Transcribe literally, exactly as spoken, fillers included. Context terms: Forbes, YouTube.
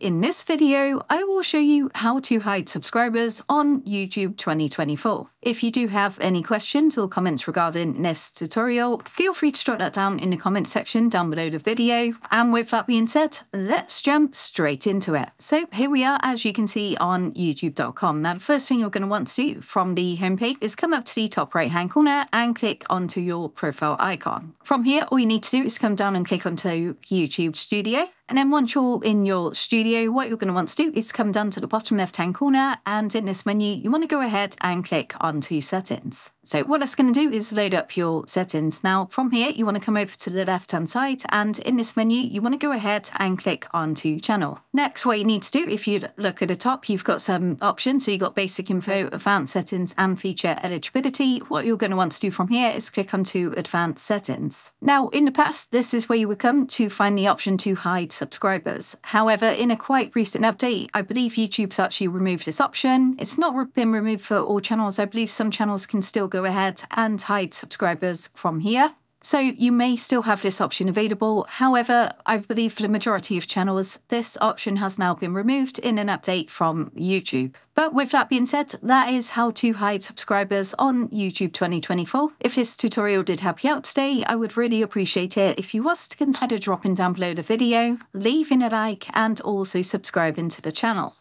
In this video, I will show you how to hide subscribers on YouTube twenty twenty-four. If you do have any questions or comments regarding this tutorial, feel free to drop that down in the comment section down below the video. And with that being said, let's jump straight into it. So here we are, as you can see, on YouTube dot com. Now, the first thing you're going to want to do from the homepage is come up to the top right-hand corner and click onto your profile icon. From here, all you need to do is come down and click onto YouTube Studio. And then once you're in your studio, what you're going to want to do is come down to the bottom left-hand corner, and in this menu, you want to go ahead and click onto settings. So what that's going to do is load up your settings. Now, from here, you want to come over to the left-hand side, and in this menu, you want to go ahead and click onto channel. Next, what you need to do, if you look at the top, you've got some options. So you've got basic info, advanced settings, and feature eligibility. What you're going to want to do from here is click onto advanced settings. Now, in the past, this is where you would come to find the option to hide subscribers. However, in a quite recent update, I believe YouTube's actually removed this option. It's not been removed for all channels. I believe some channels can still go ahead and hide subscribers from here. So you may still have this option available. However, I believe for the majority of channels, this option has now been removed in an update from YouTube. But with that being said, that is how to hide subscribers on YouTube twenty twenty-four. If this tutorial did help you out today, I would really appreciate it if you was to consider dropping down below the video, leaving a like, and also subscribing to the channel.